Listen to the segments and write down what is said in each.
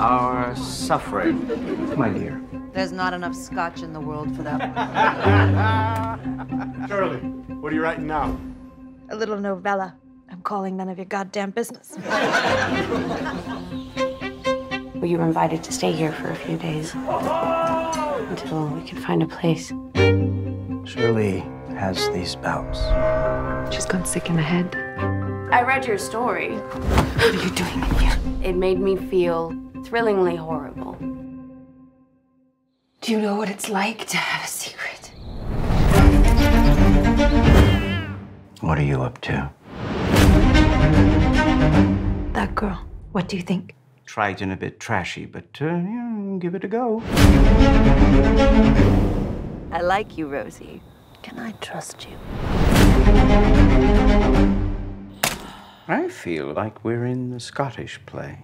our suffering. My dear. There's not enough scotch in the world for that one. Shirley, what are you writing now? A little novella. I'm calling none of your goddamn business. Well, you were invited to stay here for a few days until we could find a place. Shirley has these bouts. She's gone sick in the head. I read your story. What are you doing in here? It made me feel thrillingly horrible. Do you know what it's like to have a secret? What are you up to? That girl, what do you think? Trite and a bit trashy, but yeah, give it a go. I like you, Rosie. Can I trust you? I feel like we're in the Scottish play.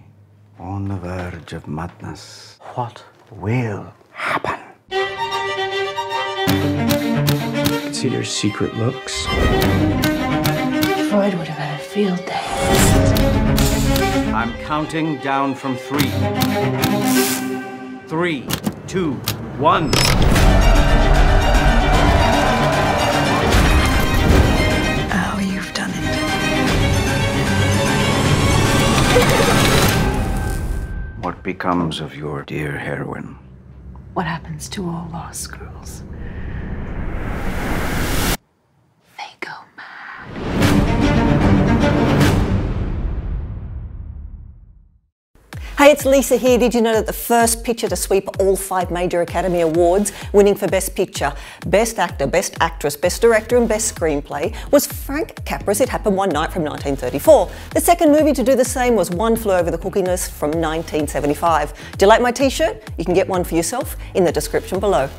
On the verge of madness. What will happen? I could see their secret looks. Freud would have had a field day. I'm counting down from 3. 3, 2, 1. What becomes of your dear heroine? What happens to all lost girls? They go mad. Hey, it's Lisa here. Did you know that the first picture to sweep all 5 major Academy Awards, winning for Best Picture, Best Actor, Best Actress, Best Director and Best Screenplay, was Frank Capra's It Happened One Night from 1934. The second movie to do the same was One Flew Over the Cuckoo's Nest from 1975. Do you like my t-shirt? You can get one for yourself in the description below.